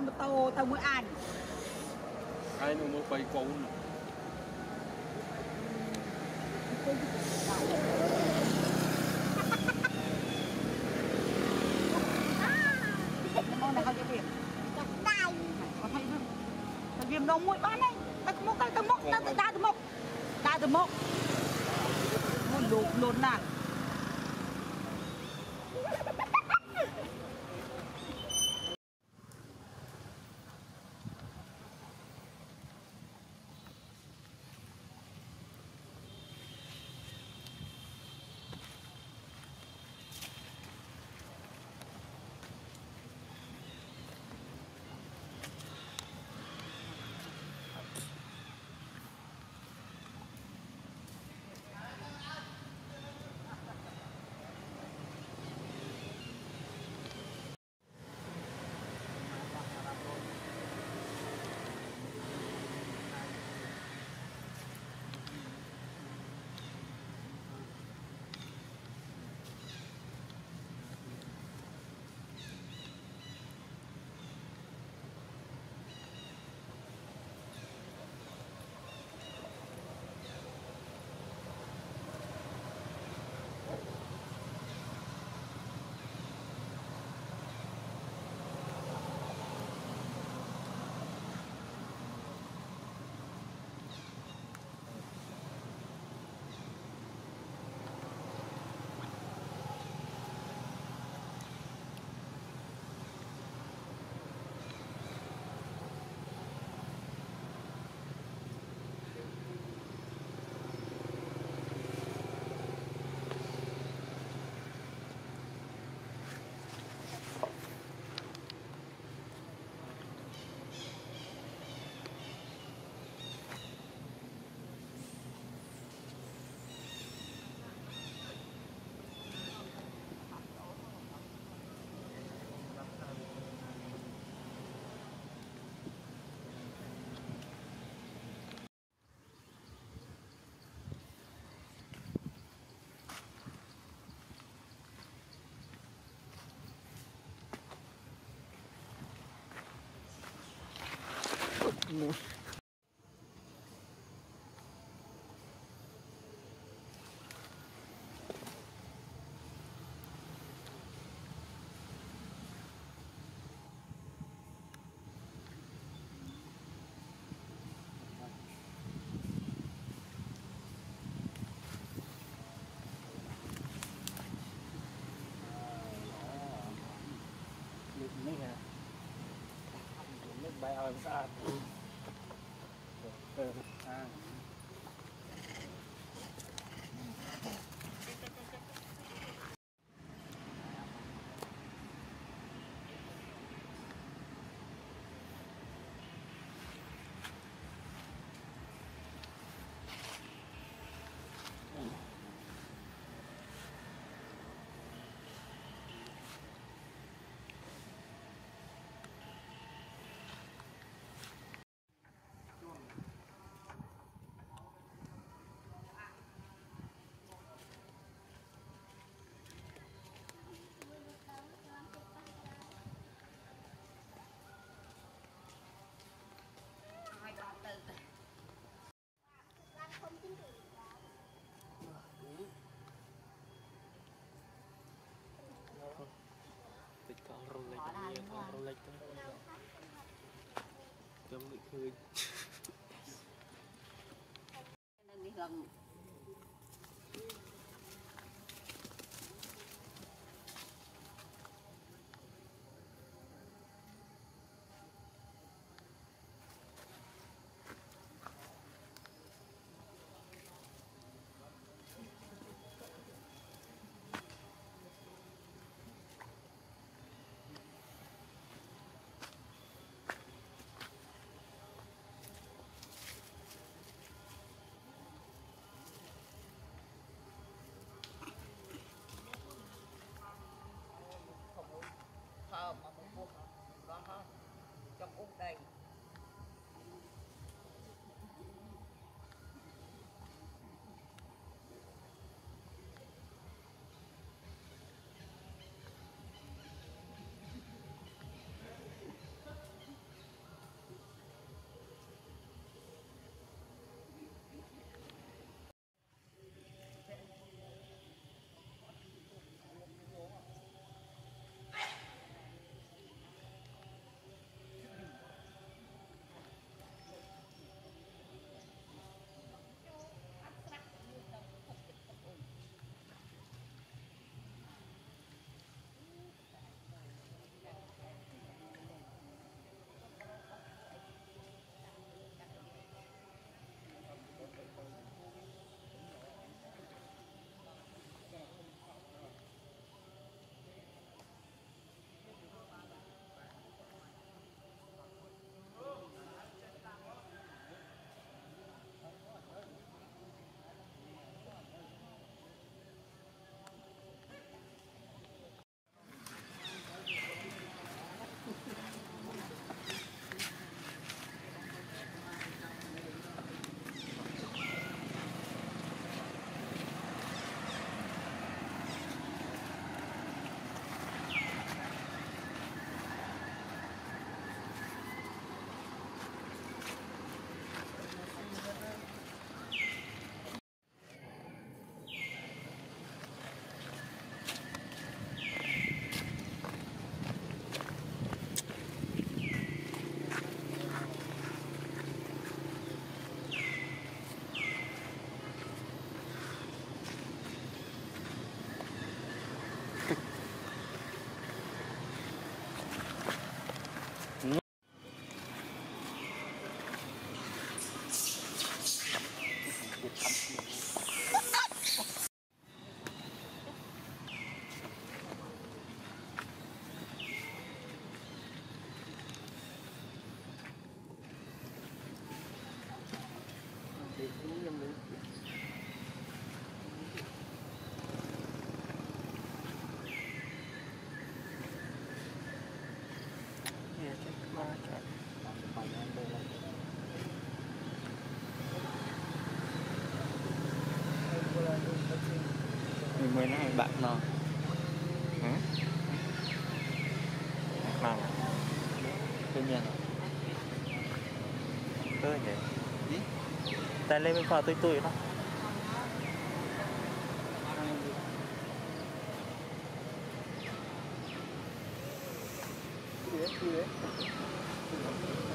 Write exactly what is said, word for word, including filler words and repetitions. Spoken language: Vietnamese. ăn một tô tao mới ăn. Ai nó mới bay con. Con này không cho việc. Tao đau. Có thấy không? Tao viêm đông mũi bán đấy. Tao mốc tao tao mốc tao tao mốc. Tao tao mốc. Muốn lột lột nào. Mùi này hả? Nước bay ơi nó sạch. Hãy subscribe cho chấm bị khơi gần mười hai bạn nào hả? Nào tự nhiên tôi vậy gì tại lên bên khoa tôi tôi đó đi đấy đi đấy.